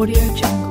AudioJungle.